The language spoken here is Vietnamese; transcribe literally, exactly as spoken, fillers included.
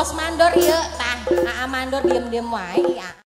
bos mandor iya tah, aa mandor diem-diem wae ya.